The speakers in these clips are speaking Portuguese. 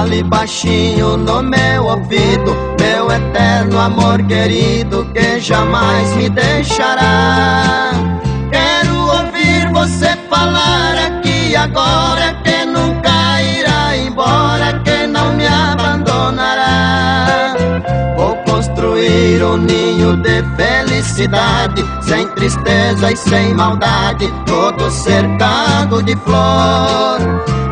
fale baixinho no meu ouvido, meu eterno amor querido, que jamais me deixará. Quero ouvir você falar aqui agora, que nunca irá embora, que não me abandonará. Vou construir um ninho de felicidade, sem tristeza e sem maldade, todo cercado de flor.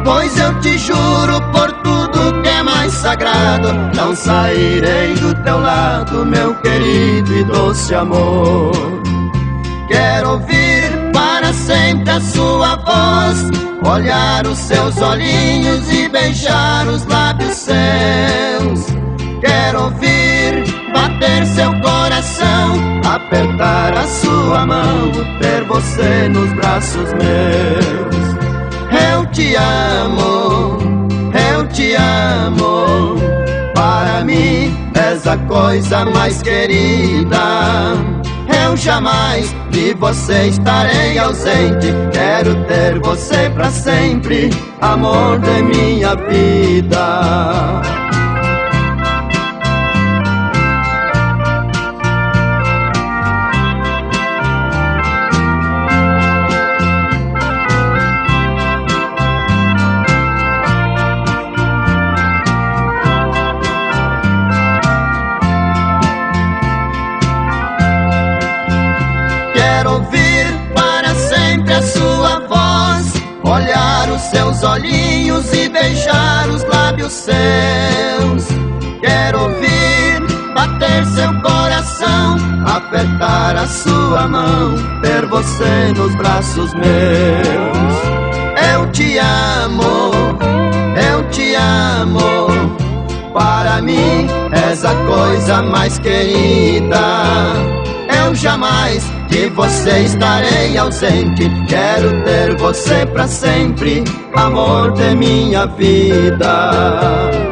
Pois eu te juro por tudo que é mais sagrado, não sairei do teu lado, meu querido e doce amor. Quero ouvir para sempre a sua voz, olhar os seus olhinhos e beijar os lábios seus. Quero ouvir bater seu coração, apertar a sua mão, ter você nos braços meus. Eu te amo, para mim és a coisa mais querida. Eu jamais de você estarei ausente, quero ter você pra sempre, amor de minha vida. Olhar os seus olhinhos e beijar os lábios seus. Quero ouvir bater seu coração, apertar a sua mão, ter você nos braços meus. Eu te amo, para mim és a coisa mais querida. Eu jamais de você estarei ausente, quero ter você pra sempre, amor de minha vida.